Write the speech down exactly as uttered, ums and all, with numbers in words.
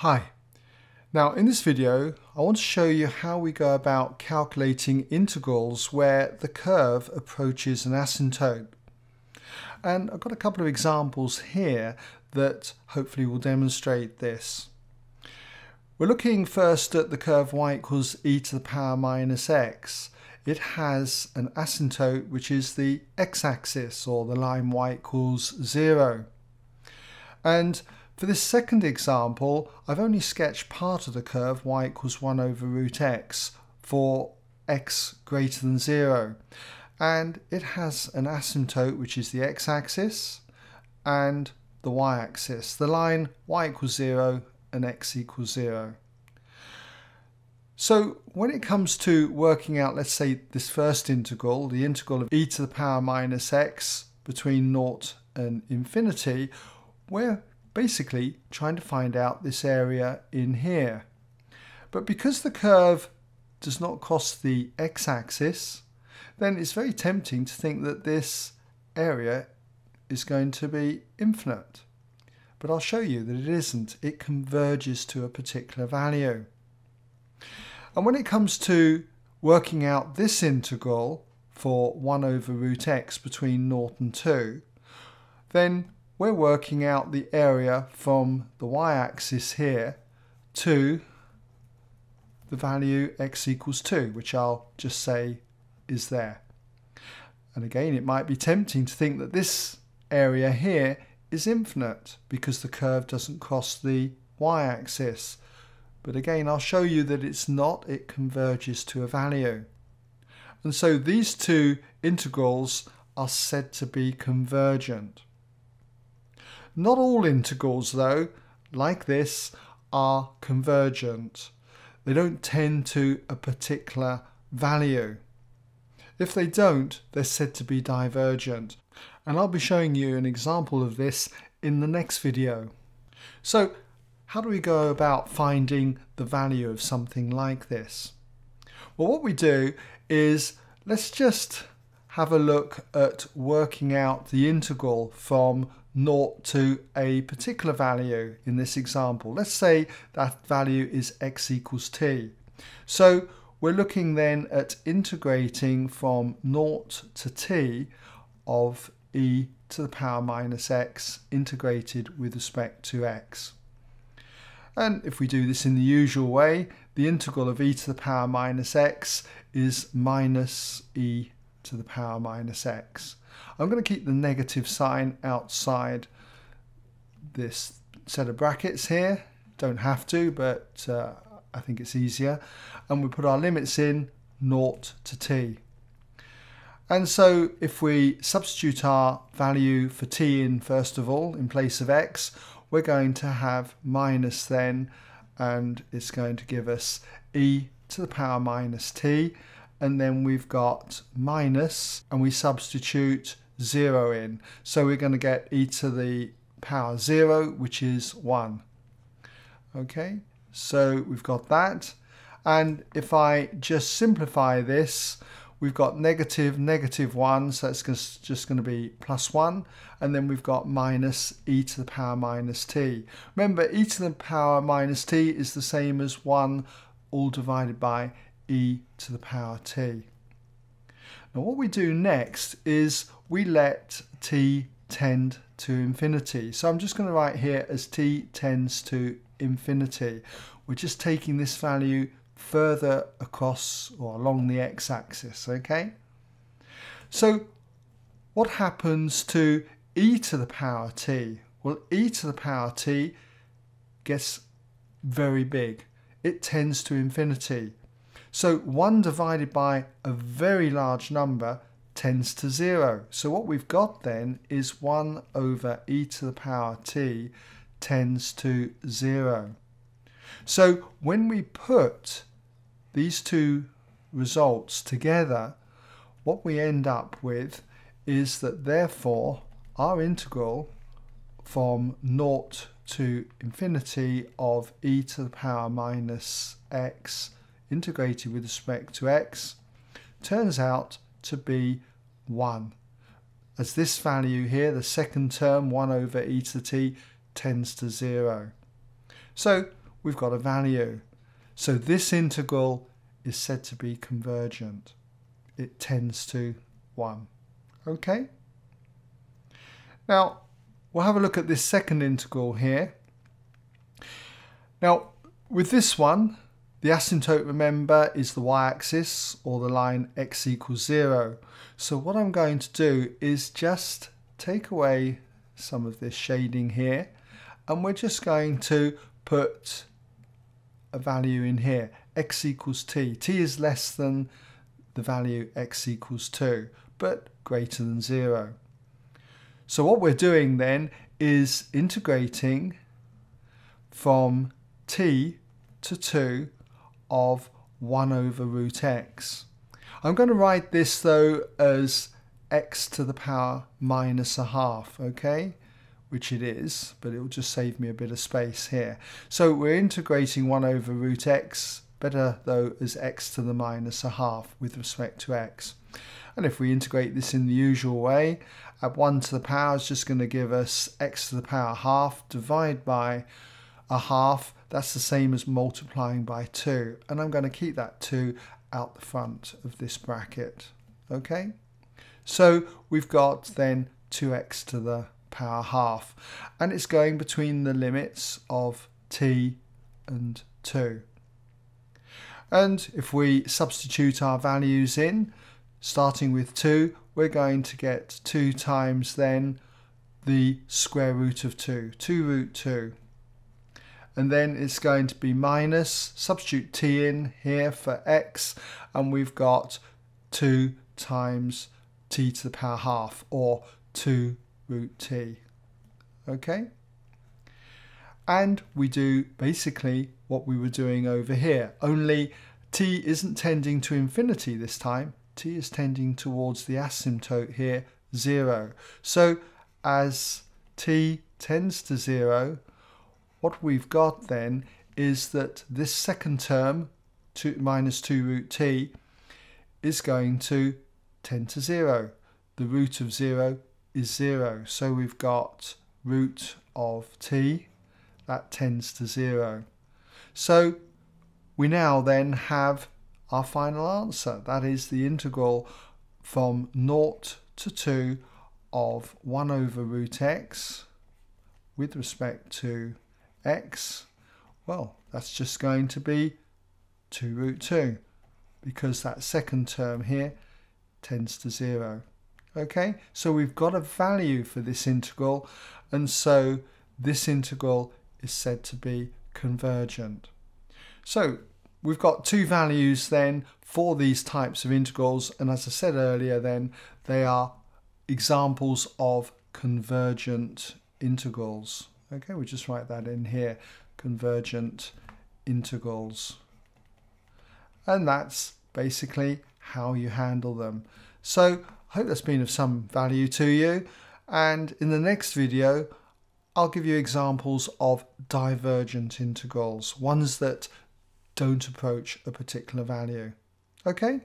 Hi. Now in this video I want to show you how we go about calculating integrals where the curve approaches an asymptote. And I've got a couple of examples here that hopefully will demonstrate this. We're looking first at the curve y equals e to the power minus x. It has an asymptote which is the x-axis, or the line y equals zero. And for this second example, I've only sketched part of the curve, y equals one over root x, for x greater than zero. And it has an asymptote, which is the x-axis, and the y-axis, the line y equals zero and x equals zero. So when it comes to working out, let's say, this first integral, the integral of e to the power minus x between zero and infinity, we're basically trying to find out this area in here. But because the curve does not cross the x-axis, then it's very tempting to think that this area is going to be infinite. But I'll show you that it isn't. It converges to a particular value. And when it comes to working out this integral for one over root x between zero and two, then we're working out the area from the y-axis here to the value x equals two, which I'll just say is there. And again, it might be tempting to think that this area here is infinite because the curve doesn't cross the y-axis. But again, I'll show you that it's not. It converges to a value. And so these two integrals are said to be convergent. Not all integrals, though, like this, are convergent. They don't tend to a particular value. If they don't, they're said to be divergent. And I'll be showing you an example of this in the next video. So, how do we go about finding the value of something like this? Well, what we do is, let's just have a look at working out the integral from zero to a particular value in this example. Let's say that value is x equals t. So we're looking then at integrating from zero to t of e to the power minus x integrated with respect to x. And if we do this in the usual way, the integral of e to the power minus x is minus e to the power minus x. I'm going to keep the negative sign outside this set of brackets here. Don't have to, but uh, I think it's easier. And we put our limits in zero to t. And so if we substitute our value for t in, first of all, in place of x, we're going to have minus then, and it's going to give us e to the power minus t. And then we've got minus, and we substitute zero in. So we're going to get e to the power zero, which is one. Okay, so we've got that. And if I just simplify this, we've got negative, negative one, so that's just going to be plus one. And then we've got minus e to the power minus t. Remember, e to the power minus t is the same as one all divided by e to the power t. Now what we do next is we let t tend to infinity. So I'm just going to write here as t tends to infinity. We're just taking this value further across or along the x-axis, okay? So what happens to e to the power t? Well, e to the power t gets very big. It tends to infinity. So one divided by a very large number tends to zero. So what we've got then is one over e to the power t tends to zero. So when we put these two results together, what we end up with is that therefore our integral from zero to infinity of e to the power minus x integrated with respect to x turns out to be one, as this value here, the second term, one over e to the t, tends to zero. So we've got a value. So this integral is said to be convergent. It tends to one. Okay? Now, we'll have a look at this second integral here. Now, with this one, the asymptote, remember, is the y-axis, or the line x equals zero. So what I'm going to do is just take away some of this shading here, and we're just going to put a value in here, x equals t. T is less than the value x equals two, but greater than zero. So what we're doing then is integrating from t to two of one over root x. I'm going to write this though as x to the power minus a half, okay? Which it is, but it will just save me a bit of space here. So we're integrating one over root x, better though as x to the minus a half with respect to x. And if we integrate this in the usual way, add one to the power is just going to give us x to the power half divided by a half. That's the same as multiplying by two. And I'm going to keep that two out the front of this bracket. Okay? So we've got then two x to the power half. And it's going between the limits of t and two. And if we substitute our values in, starting with two, we're going to get two times then the square root of two. two root two. And then it's going to be minus, substitute t in here for x, and we've got two times t to the power half, or two root t. Okay? And we do basically what we were doing over here, only t isn't tending to infinity this time, t is tending towards the asymptote here, zero. So as t tends to zero, what we've got then is that this second term, two, minus two root t, is going to tend to zero. The root of zero is zero. So we've got root of t, that tends to zero. So we now then have our final answer. That is the integral from naught to two of one over root x with respect to x, well, that's just going to be two root two, because that second term here tends to zero. Okay, so we've got a value for this integral, and so this integral is said to be convergent. So we've got two values then for these types of integrals, and as I said earlier then, they are examples of convergent integrals. Okay, we just write that in here, convergent integrals. And that's basically how you handle them. So I hope that's been of some value to you. And in the next video, I'll give you examples of divergent integrals, ones that don't approach a particular value. Okay?